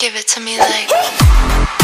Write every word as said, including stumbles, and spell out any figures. Give it to me like